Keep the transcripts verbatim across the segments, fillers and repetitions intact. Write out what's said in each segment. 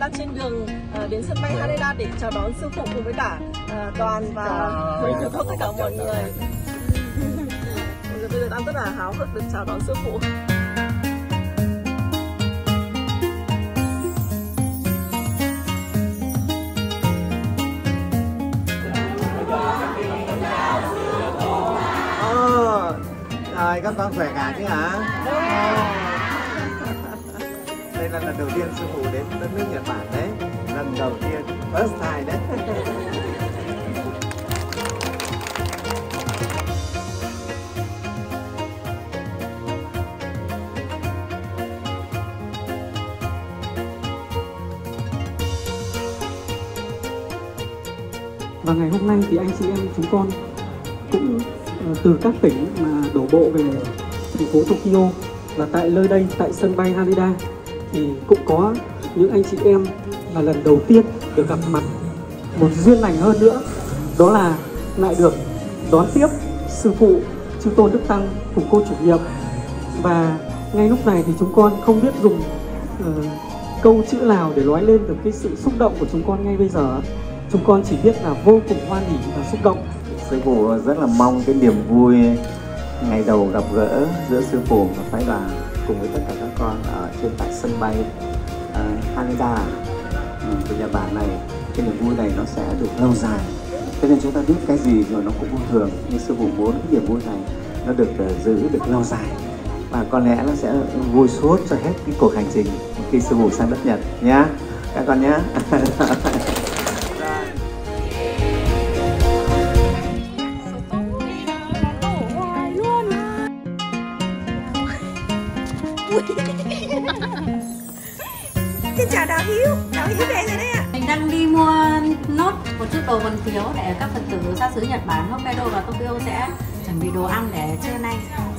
đang trên đường uh, đến sân bay Haneda để chào đón sư phụ cùng với cả uh, đoàn và tất cả, cả mọi người. Bây giờ đang rất là háo hức được chào đón sư phụ. Rồi, các con khỏe cả chứ hả? Đây là lần đầu tiên sư phụ đến đất nước Nhật Bản đấy. Lần đầu tiên, first time đấy. Và ngày hôm nay thì anh chị em chúng con cũng từ các tỉnh mà đổ bộ về thành phố Tokyo, và tại nơi đây, tại sân bay Haneda thì cũng có những anh chị em là lần đầu tiên được gặp mặt. Một duyên lành hơn nữa đó là lại được đón tiếp sư phụ chư tôn đức tăng cùng cô chủ nhiệm. Và ngay lúc này thì chúng con không biết dùng uh, câu chữ nào để nói lên được cái sự xúc động của chúng con ngay bây giờ. Chúng con chỉ biết là vô cùng hoan hỉ và xúc động. Sư phụ rất là mong cái niềm vui ngày đầu gặp gỡ giữa sư phụ và phái đoàn cùng với tất cả các con ở trên tại sân bay uh, Haneda của Nhật Bản này, cái niềm vui này nó sẽ được lâu dài. Cho nên chúng ta biết cái gì rồi nó cũng vô thường, nhưng sư phụ muốn cái niềm vui này nó được uh, giữ được lâu dài, và có lẽ nó sẽ vui suốt cho hết cái cuộc hành trình khi sư phụ sang đất Nhật nhá các con nhá. Xin chào Đào Hiếu, Đào Hiếu về rồi đấy ạ. Mình đang đi mua nốt một chút đồ còn thiếu để các Phật tử xa xứ Nhật Bản, Hokkaido và Tokyo sẽ chuẩn bị đồ ăn để trưa nay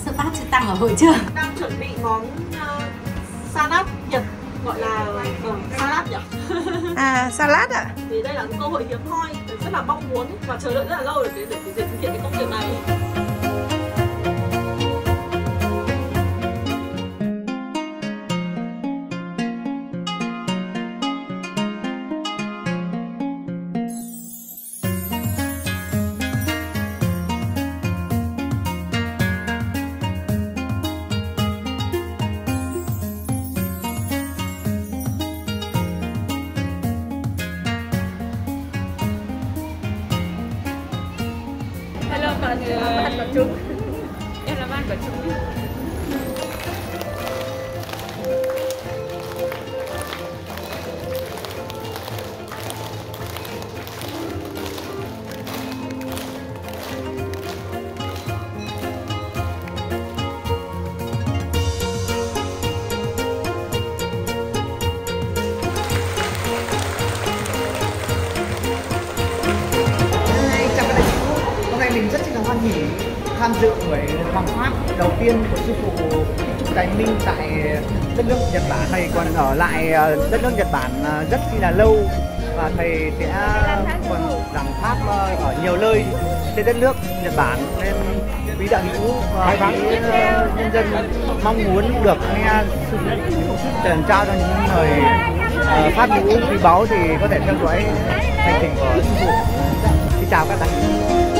sự bát chư tăng ở hội trường. Đang chuẩn bị món uh, salad Nhật, gọi là uh, salad Nhật. À, salad ạ. À? Thì đây là cơ hội hiếm hoi, rất là mong muốn và chờ đợi rất là lâu để để, để, để thực hiện cái công việc này. Bạn của chúng. Em là bạn của chúng. Tham dự buổi hoàng pháp đầu tiên của sư phụ Trúc Tài Minh tại đất nước Nhật Bản này, còn ở lại đất nước Nhật Bản rất là lâu, và thầy sẽ còn giảng pháp ở nhiều nơi trên đất nước Nhật Bản, nên quý đạo hữu và quý nhân dân mong muốn được nghe sư phụ truyền trao cho những người pháp hữu quý báu thì có thể theo dõi hành trình của sư phụ. Xin chào các bạn.